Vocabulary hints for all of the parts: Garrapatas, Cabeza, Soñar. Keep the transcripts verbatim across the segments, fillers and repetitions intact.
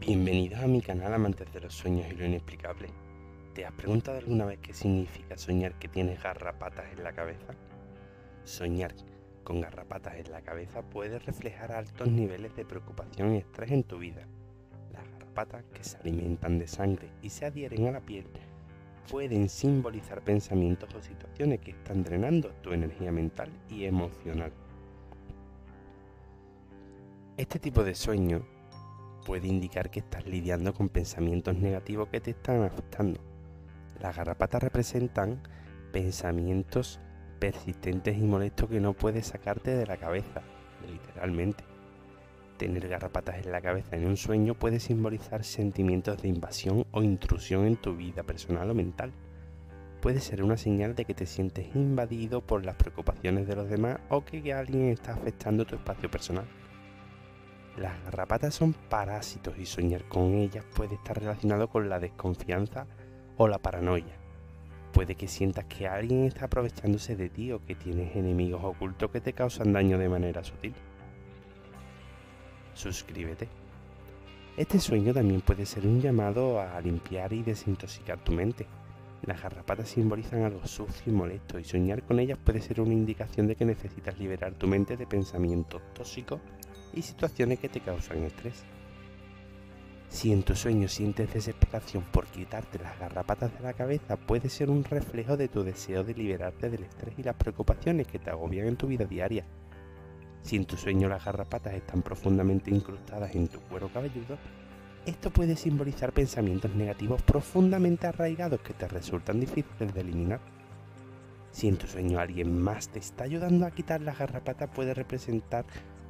Bienvenidos a mi canal, amantes de los sueños y lo inexplicable. ¿Te has preguntado alguna vez qué significa soñar que tienes garrapatas en la cabeza? Soñar con garrapatas en la cabeza puede reflejar altos niveles de preocupación y estrés en tu vida. Las garrapatas, que se alimentan de sangre y se adhieren a la piel, pueden simbolizar pensamientos o situaciones que están drenando tu energía mental y emocional. Este tipo de sueño puede indicar que estás lidiando con pensamientos negativos que te están afectando. Las garrapatas representan pensamientos persistentes y molestos que no puedes sacarte de la cabeza, literalmente. Tener garrapatas en la cabeza en un sueño puede simbolizar sentimientos de invasión o intrusión en tu vida personal o mental. Puede ser una señal de que te sientes invadido por las preocupaciones de los demás o que alguien está afectando tu espacio personal. Las garrapatas son parásitos y soñar con ellas puede estar relacionado con la desconfianza o la paranoia. Puede que sientas que alguien está aprovechándose de ti o que tienes enemigos ocultos que te causan daño de manera sutil. Suscríbete. Este sueño también puede ser un llamado a limpiar y desintoxicar tu mente. Las garrapatas simbolizan algo sucio y molesto y soñar con ellas puede ser una indicación de que necesitas liberar tu mente de pensamientos tóxicos y situaciones que te causan estrés. Si en tu sueño sientes desesperación por quitarte las garrapatas de la cabeza, puede ser un reflejo de tu deseo de liberarte del estrés y las preocupaciones que te agobian en tu vida diaria. Si en tu sueño las garrapatas están profundamente incrustadas en tu cuero cabelludo, esto puede simbolizar pensamientos negativos profundamente arraigados que te resultan difíciles de eliminar. Si en tu sueño alguien más te está ayudando a quitar las garrapatas, puede representar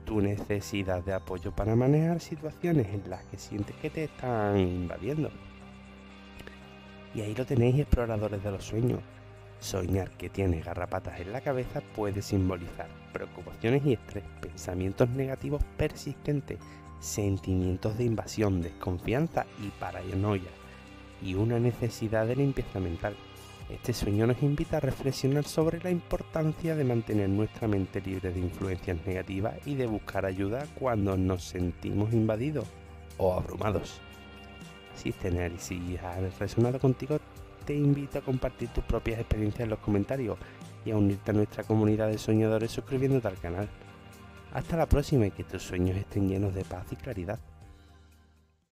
tu necesidad de apoyo para manejar situaciones en las que sientes que te están invadiendo. Y ahí lo tenéis, exploradores de los sueños. Soñar que tienes garrapatas en la cabeza puede simbolizar preocupaciones y estrés, pensamientos negativos persistentes, sentimientos de invasión, desconfianza y paranoia, y una necesidad de limpieza mental. Este sueño nos invita a reflexionar sobre la importancia de mantener nuestra mente libre de influencias negativas y de buscar ayuda cuando nos sentimos invadidos o abrumados. Si este análisis ha resonado contigo, te invito a compartir tus propias experiencias en los comentarios y a unirte a nuestra comunidad de soñadores suscribiéndote al canal. Hasta la próxima y que tus sueños estén llenos de paz y claridad.